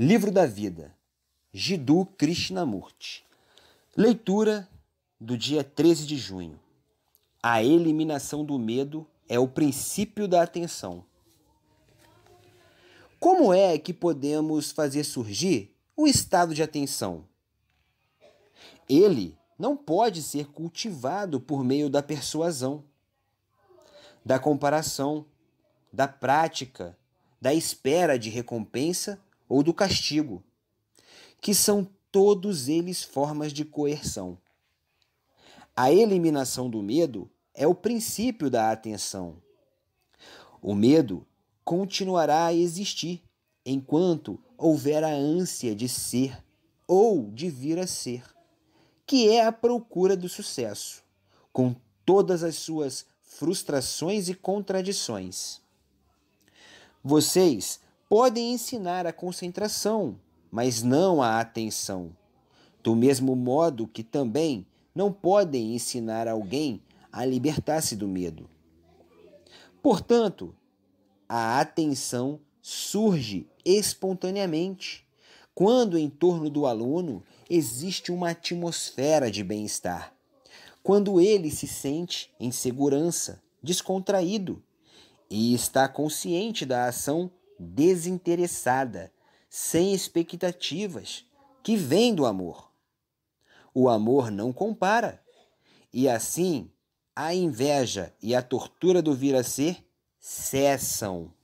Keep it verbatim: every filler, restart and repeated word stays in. Livro da Vida, Jiddu Krishnamurti. Leitura do dia treze de junho. A eliminação do medo é o princípio da atenção. Como é que podemos fazer surgir um estado de atenção? Ele não pode ser cultivado por meio da persuasão, da comparação, da prática, da espera de recompensa ou do castigo, que são todos eles formas de coerção. A eliminação do medo é o princípio da atenção. O medo continuará a existir enquanto houver a ânsia de ser ou de vir a ser, que é a procura do sucesso, com todas as suas frustrações e contradições. Vocês podem ensinar a concentração, mas não a atenção, do mesmo modo que também não podem ensinar alguém a libertar-se do medo. Portanto, a atenção surge espontaneamente, quando em torno do aluno existe uma atmosfera de bem-estar, quando ele se sente em segurança, descontraído, e está consciente da ação desinteressada, sem expectativas, que vem do amor. O amor não compara, e assim a inveja e a tortura do vir a ser cessam.